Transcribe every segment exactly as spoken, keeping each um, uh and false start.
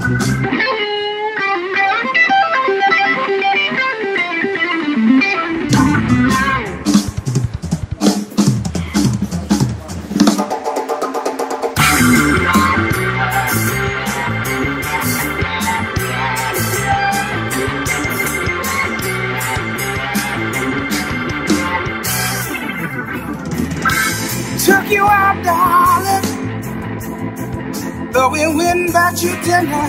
Took you out, darling, though we went back to dinner.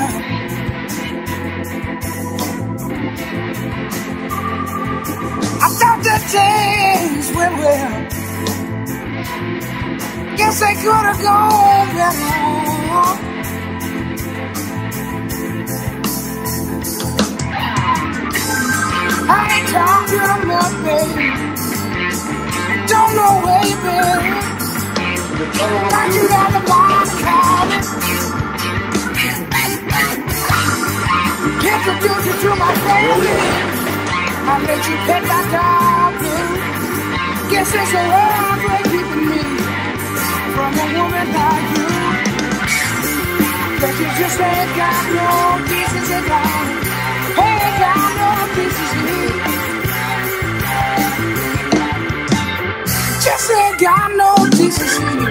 I thought the things went well. Guess they could have gone better. I ain't talking enough, baby. Don't know where you've been. Got you down the box, Calvin. Introduce you to my family. I made you pet my dog, blue. Guess it's a love break keeping me from a woman like you. But you just ain't got no pieces at all. Ain't got no pieces to me. Just ain't got no pieces to me.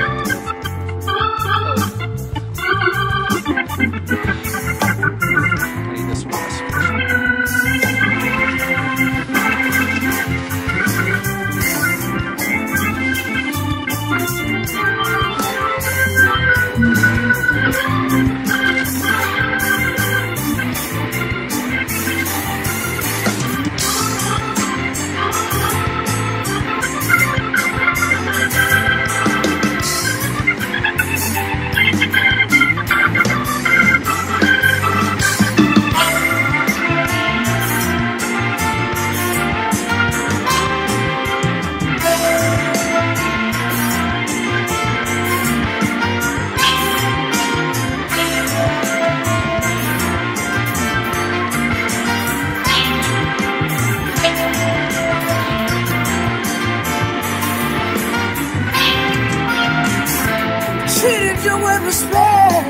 Treated you with respect.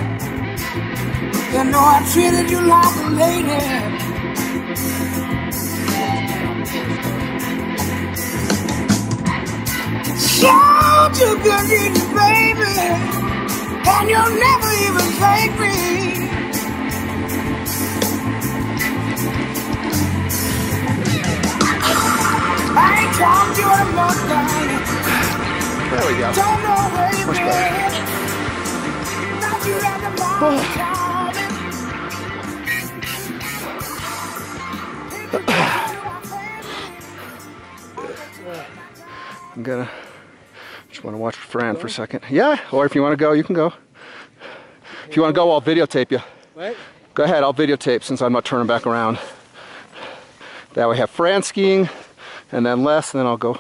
You know I treated you like a lady. Showed you good deeds, baby, and you never even thanked me. I ain't talked to you in a month, darling. There we go. Don't know where you've been. I'm gonna just want to watch Fran for a second. Yeah, or if you want to go, you can go. If you want to go, I'll videotape you. What? Go ahead, I'll videotape since I'm not turning back around. That way I have Fran skiing, and then Les, and then I'll go.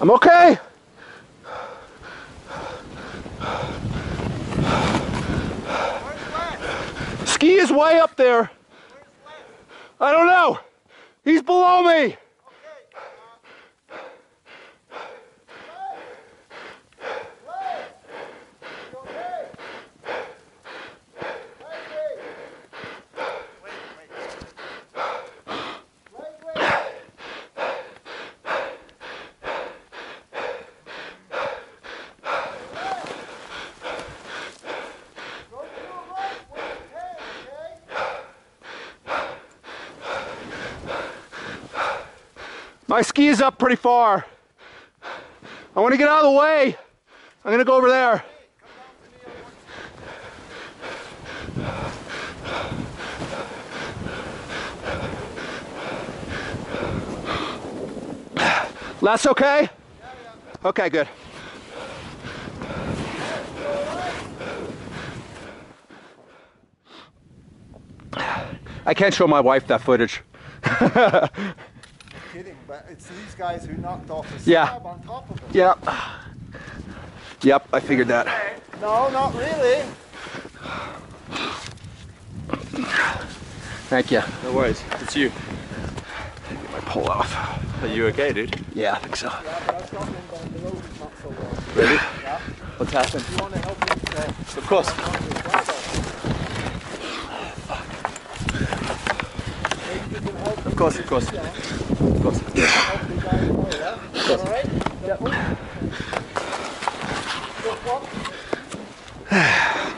I'm okay. Ski is way up there. I don't know. He's below me. My ski is up pretty far. I want to get out of the way. I'm going to go over there. That's okay? Okay, good. I can't show my wife that footage. No kidding, but it's these guys who knocked off the slab yeah. on top of it. Yep. Yep, I figured that. No, not really. Thank you. No worries, it's you. Get my pole off. Are you okay, dude? Yeah, I think so. Yeah, but I've gotten in by the road, it's not so well. Really? Yeah. What's happened? You want to help me? Uh, of course. Of course, of course. Of course. Of course. Alright? Yep.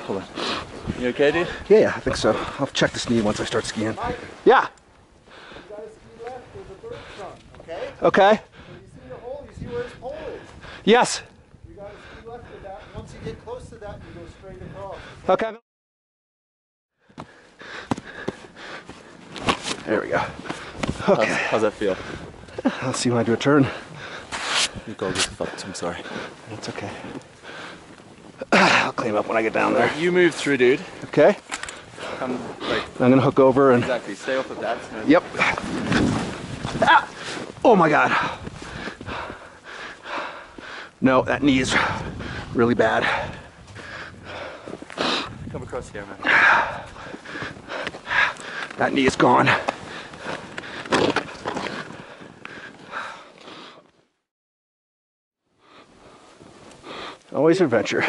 Hold on. You okay, dude? Yeah, yeah, I think so. I'll check this knee once I start skiing. Yeah. Okay. Okay. So you see the hole, you see where his pole is. Yes. You gotta ski left with that. Once you get close to that, you go straight across. Okay. There we go. Okay. How's, how's that feel? I'll see when I do a turn. Your gold is fucked, I'm sorry. That's okay. I'll clean up when I get down there. You move through, dude. Okay. Come, like, I'm gonna hook over and. Exactly, stay off of that. Yep. Ah! Oh my God. No, that knee is really bad. Come across here, man. That knee is gone. Always adventure.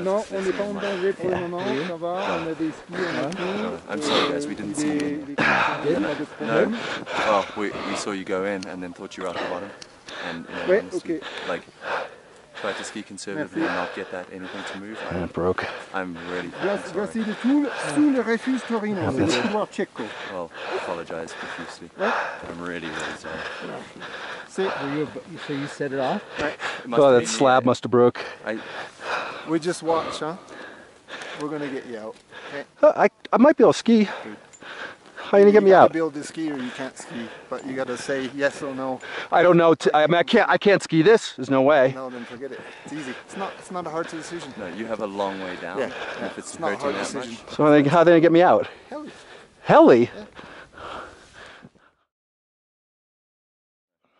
Non, on n'est pas en danger pour le moment, ça va, on a des skis, on a tout. I'm sorry guys, we didn't see you. No, oh, we, we saw you go in and then thought you were out the bottom. And, and ouais, okay. Like, tried to ski conservatively and not get that anything to move. I'm broke. I'm really Voici le tout sous le refuge Torino, le couloir Tcheco. Well, I apologize profusely. Ouais. I'm really, really sorry. So you, so you set it off? Right. It oh, that slab must have broke. I, we just watch, huh? We're going to get you out. Okay. Uh, I, I might be able to ski. Good. How are you, you gonna get me out? You gotta be able to ski, or you can't ski. But you gotta say yes or no. I don't know. I mean, I can't. I can't ski this. There's no way. No, then forget it. It's easy. It's not. It's not a hard decision. No, you have a long way down. Yeah. And yeah. If it's, it's not a hard decision. Much. So they, how are they gonna get me out? Heli. Heli. Yeah.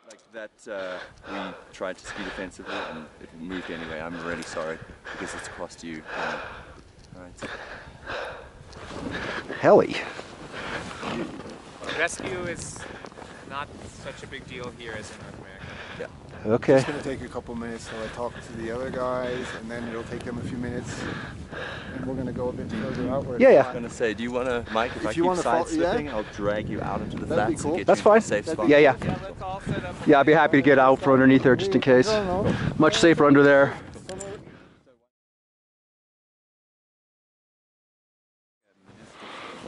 Like that. Uh, we tried to ski defensively, and it moved anyway. I'm really sorry because it's cost you. Um, all right. Heli. Rescue is not such a big deal here as in North America. Yeah. Okay. It's going to take a couple minutes till I talk to the other guys, and then it'll take them a few minutes, and we're going to go a bit further outward. Yeah, yeah. I was going to say, do you want to, Mike, if, if I you keep side slipping, yeah? I'll drag you out into the flats and cool. get That's you fine. in a safe That'd spot. Yeah, yeah. Yeah, let's all set up yeah, I'd be happy to get out from underneath there just in case. Cool. Much safer under there.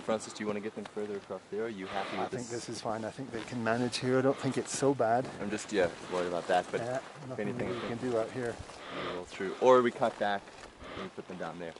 Francis, do you want to get them further across there? Are you happy with this? I think this is fine. I think they can manage here. I don't think it's so bad. I'm just, yeah, worried about that. But yeah, if anything, we can do out here. Roll through. Or we cut back and put them down there.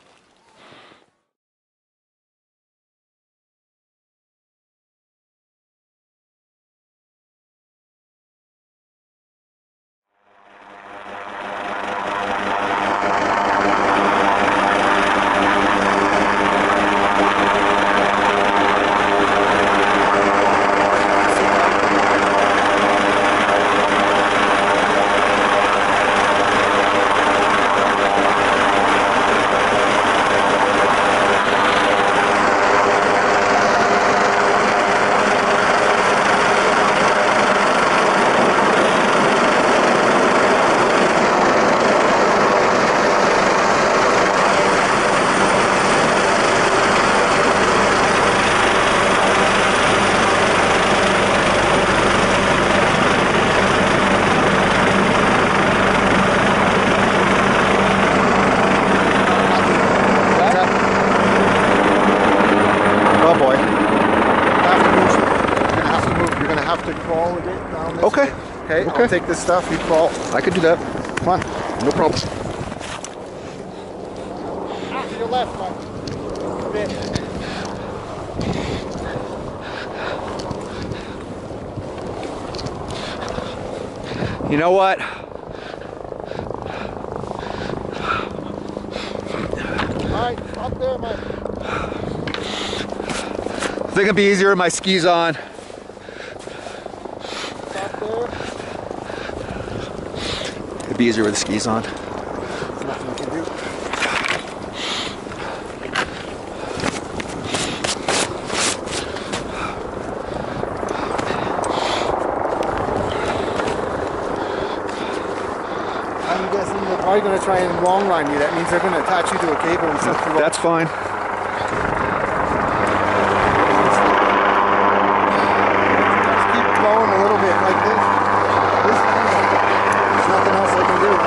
Okay. I'll take this stuff, you fall. I could do that. Come on. No problem. Ah, to your left, Mike. Come in. You know what? All right. there, Mike? I think it'd be easier with my skis on. Stop there. It'd be easier with the skis on. There's nothing you can do. Are you going to try and long line you? That means they're going to attach you to a cable and stuff. That's fine. Just keep blowing a little bit like this. This there's nothing else I can do.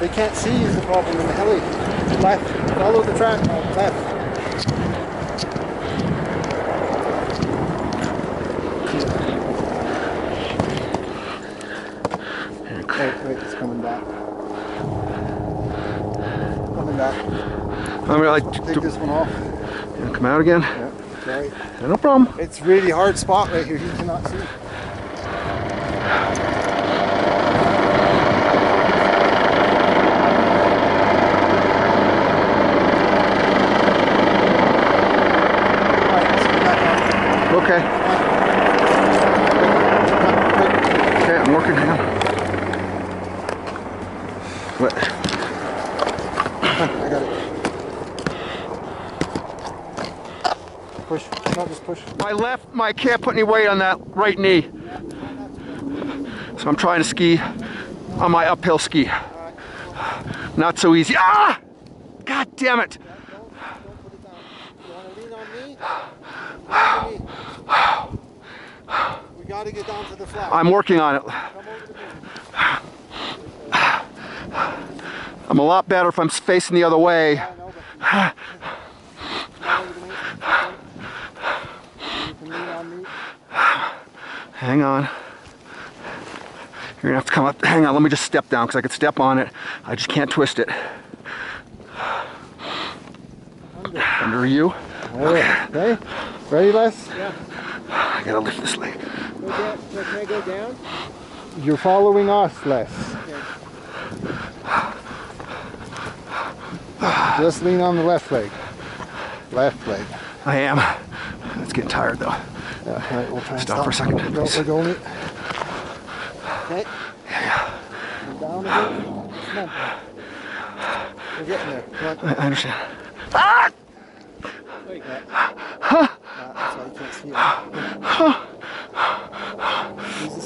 They can't see is the problem in the heli. Left. Follow the track. Left. Wait, wait, it's coming back. Coming back. I'm really like, take this one off. And come out again? Yeah, right. Yeah, no problem. It's really hard spot right here. You cannot see. Okay. Okay, I'm working now. What? I got it. Push. No, just push. My left, my can't put any weight on that right knee. So I'm trying to ski on my uphill ski. Not so easy. Ah! God damn it! To get down to the flat. I'm working on it. I'm a lot better if I'm facing the other way. Yeah, no, but... Hang on. You're gonna have to come up. Hang on, let me just step down because I could step on it. I just can't twist it. Under, Under you. Okay. Okay. Ready, Les? Yeah. I gotta lift this leg. Can I go down? You're following us, Les. Okay. Just lean on the left leg. Left leg. I am. It's getting tired though. Yeah, all right, we'll try and stop, stop for a second. Go, go, go, go. Okay. Yeah. Go down again. Come on. We're getting there. Come on. I, I understand. Ah! Like that. Huh? That's why you can't see it. Huh?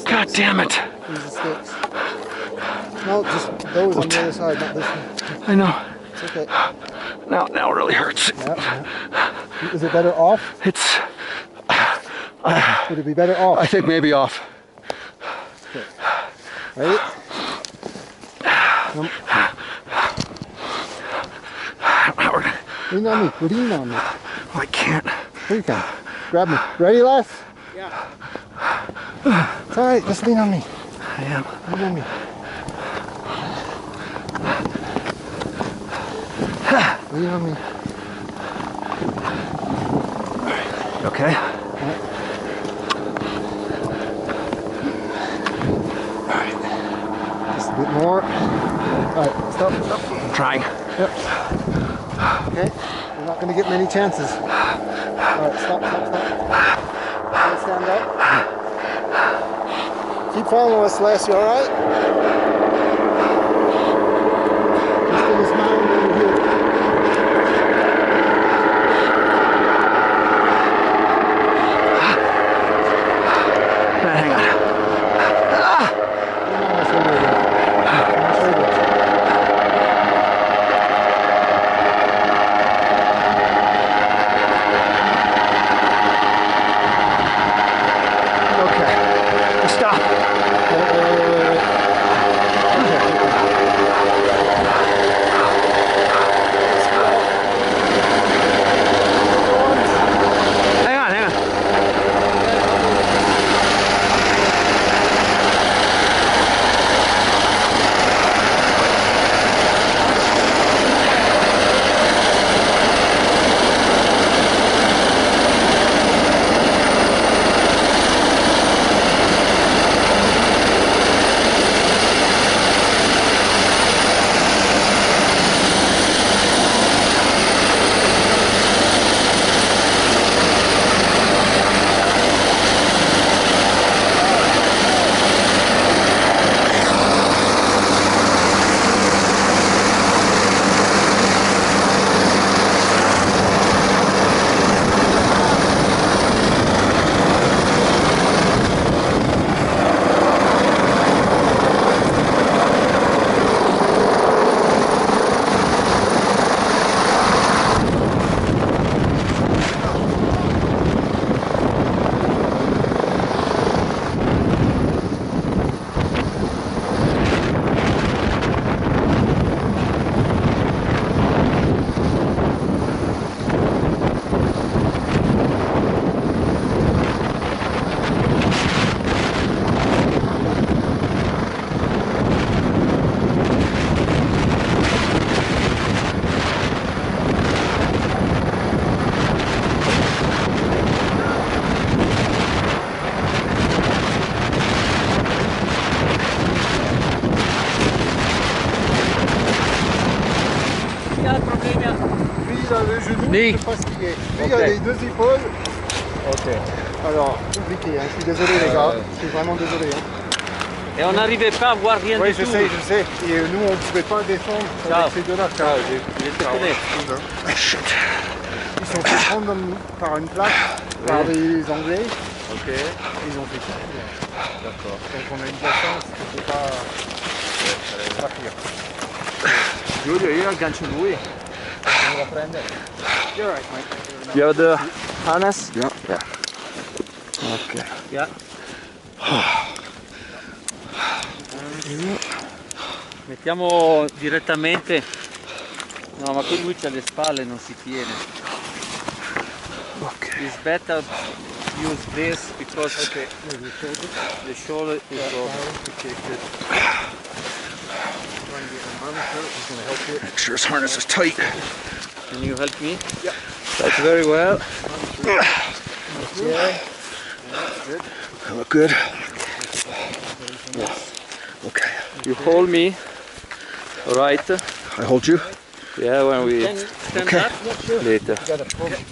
God damn it! Use the sticks. No, just those on the other side, not this one. I know. It's okay. Now, now it really hurts. Yeah, yeah. Is it better off? It's... Uh, Would it be better off? I think maybe off. Okay. Ready? Nope. Lean on me. Lean on me. Oh, I can't. Here you go. Grab me. Ready, Les? Yeah. It's all right, just lean on me. I am. Lean on me. Lean on me. Okay. All right. Just a bit more. All right, stop. Stop. I'm trying. Yep. Okay. You're not going to get many chances. All right, stop, stop, stop. Let's stand up. Keep following us, Les, you alright? Just in this mountain over here. Hang on. Okay. Stop. Wait, wait, wait, wait. sur le genou, je ne sais pas ce qu'il est. Lui, okay. Il a les deux épaules. Ok. Alors, compliqué, hein. Je suis désolé euh... les gars, je suis vraiment désolé. Hein. Et on n'arrivait pas à voir rien ouais, du tout. Oui, je sais, je sais. Et nous, on ne pouvait pas descendre ça. Avec ces deux-là. Ah, j'ai été prêt. Ils se sont fait prendre par une plaque, oui. Par les Anglais. Ok. Ils ont fait tout. D'accord. Donc on a une chance que c'est pas... Ouais, pas pire. Giulio, you're going to do it. You're right, Mike. You have the harness? Yeah. Yeah. Okay. Yeah. Mettiamo direttamente... No, ma qui lui c'ha le spalle, non si tiene. Ok. It's better... Use this because okay, the shoulder, the shoulder is over. Make sure his harness is tight. Can you help me? Yeah. That's very well. Yeah. I look good. Yeah. Okay. You hold me. All right. I hold you. Yeah. When we stand, stand okay. Up? Yeah, sure. Later. Okay.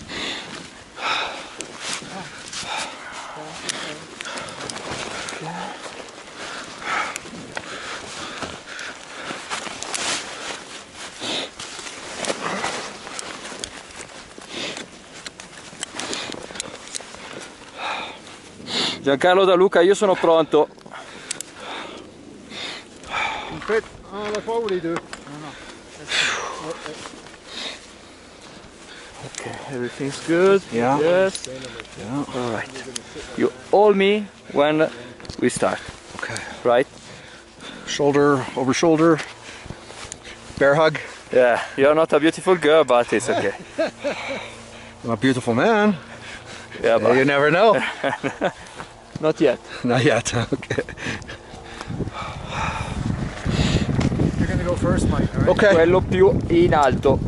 Giancarlo da Luca, io sono pronto. Vous faites un à la fois ou les deux? Non, non. Okay, everything's good. Yeah. Yes. Yeah. All right. You hold me when we start. Okay. Right? Shoulder over shoulder. Bear hug. Yeah. You're not a beautiful girl, but it's okay. I'm a beautiful man. Yeah, but you never know. Not yet. Not yet, okay. You're gonna go first, Mike, right? Okay. Quello più in alto.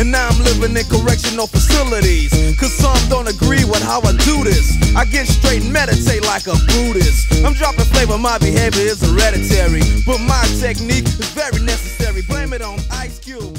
And now I'm living in correctional facilities, cause some don't agree with how I do this. I get straight and meditate like a Buddhist. I'm dropping flavor, my behavior is hereditary, but my technique is very necessary. Blame it on Ice Cube.